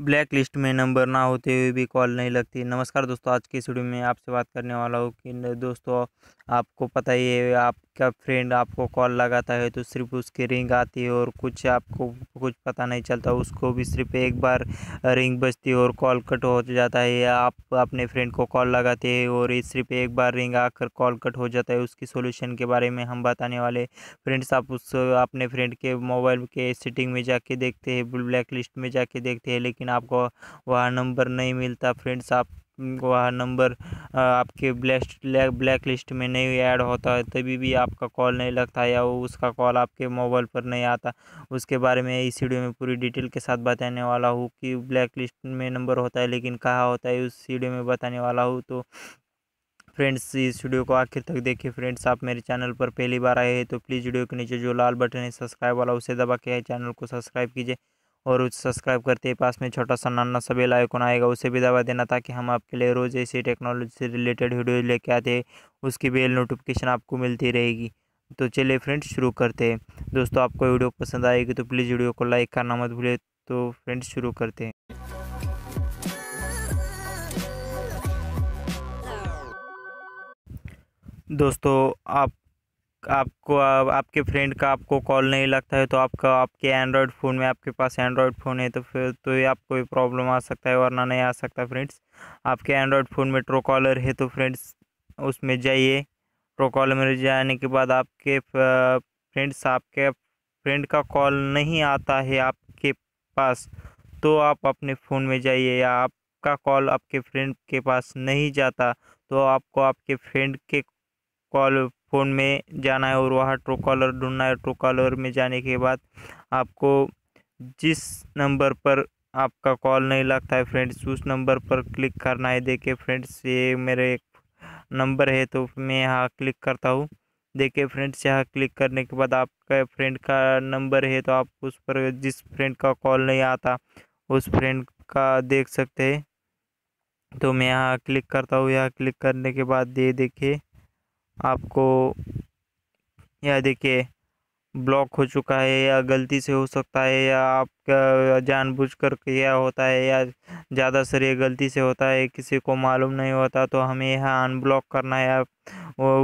Black list में number ना होते हुए भी कॉल नहीं लगती। नमस्कार दोस्तों, आज के वीडियो में आपसे बात करने वाला हूँ कि दोस्तों आपको पता ही है आपका फ्रेंड आपको कॉल लगाता है तो सिर्फ उसकी रिंग आती है और कुछ आपको कुछ पता नहीं चलता, उसको भी सिर्फ एक बार रिंग बजती है और कॉल कट हो जाता है। आप अपने फ्रेंड को कॉल लगाते हैं और ये सिर्फ एक बार रिंग आकर कॉल कट हो जाता है। उसकी सोल्यूशन के बारे में हम बताने वाले। फ्रेंड्स, आप उस अपने फ्रेंड के मोबाइल के सेटिंग में जाके देखते हैं, ब्लैक लिस्ट में जाके देखते हैं, लेकिन आपको वहाँ नंबर नहीं मिलता। फ्रेंड्स, आप वह नंबर आपके ब्लैक लिस्ट में नहीं ऐड होता है, तभी भी आपका कॉल नहीं लगता या उसका कॉल आपके मोबाइल पर नहीं आता। उसके बारे में इस वीडियो में पूरी डिटेल के साथ बताने वाला हूँ कि ब्लैक लिस्ट में नंबर होता है लेकिन कहाँ होता है, उस वीडियो में बताने वाला हूँ। तो फ्रेंड्स, इस वीडियो को आखिर तक देखिए। फ्रेंड्स, आप मेरे चैनल पर पहली बार आए हैं तो प्लीज़ वीडियो के नीचे जो लाल बटन है सब्सक्राइब वाला, उसे दबा के चैनल को सब्सक्राइब कीजिए और उसे सब्सक्राइब करते ही पास में छोटा सा नन्ना सा बेल आइकन आएगा, उसे भी दबा देना ताकि हम आपके लिए रोज़ ऐसी टेक्नोलॉजी से रिलेटेड वीडियो लेके आते हैं, उसकी बेल नोटिफिकेशन आपको मिलती रहेगी। तो चलिए फ्रेंड्स शुरू करते हैं। दोस्तों, आपको वीडियो पसंद आएगी तो प्लीज़ वीडियो को लाइक करना मत भूलिए। तो फ्रेंड्स शुरू करते हैं। दोस्तों, आपके फ्रेंड का आपको कॉल नहीं लगता है तो आपके एंड्रॉयड फ़ोन में, आपके पास एंड्रॉयड फ़ोन है तो फिर तो ये आपको ये प्रॉब्लम आ सकता है, वरना नहीं आ सकता। फ्रेंड्स, आपके एंड्रॉयड फ़ोन में TrueCaller है तो फ्रेंड्स उसमें जाइए। TrueCaller में जाने के बाद आपके फ्रेंड का कॉल नहीं आता है आपके पास तो आप अपने फ़ोन में जाइए, या आपका कॉल आपके फ्रेंड के पास नहीं जाता तो आपको आपके फ्रेंड के कॉल फ़ोन में जाना है और वहाँ TrueCaller ढूंढना है। TrueCaller में जाने के बाद आपको जिस नंबर पर आपका कॉल नहीं लगता है फ्रेंड्स उस नंबर पर क्लिक करना है। देखिए फ्रेंड्स, ये मेरे एक नंबर है तो मैं यहाँ क्लिक करता हूँ। देखिए फ्रेंड्स, यहाँ क्लिक करने के बाद आपका फ्रेंड का नंबर है तो आप उस पर जिस फ्रेंड का कॉल नहीं आता उस फ्रेंड का देख सकते हैं। तो मैं यहाँ क्लिक करता हूँ। यहाँ क्लिक करने के बाद ये देखिए आपको यह देखिए ब्लॉक हो चुका है, या गलती से हो सकता है, या आपका जानबूझकर किया होता है, या ज़्यादा सर ये गलती से होता है, किसी को मालूम नहीं होता। तो हमें यहाँ अनब्लॉक करना है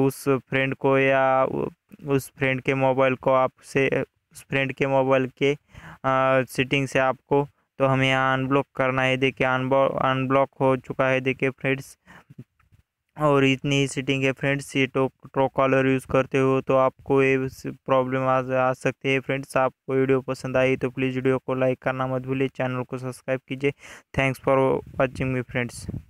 उस फ्रेंड को, या उस फ्रेंड के मोबाइल को आपसे उस फ्रेंड के मोबाइल के सेटिंग से आपको तो हमें यहाँ अनब्लॉक करना है। देखिए अनब्लॉक हो चुका है। देखिए फ्रेंड्स, और इतनी ही सेटिंग है। फ्रेंड्स, ये TrueCaller यूज़ करते हो तो आपको ये प्रॉब्लम आ सकती है। फ्रेंड्स, आपको वीडियो पसंद आई तो प्लीज़ वीडियो को लाइक करना मत भूलिए, चैनल को सब्सक्राइब कीजिए। Thanks for watching me friends.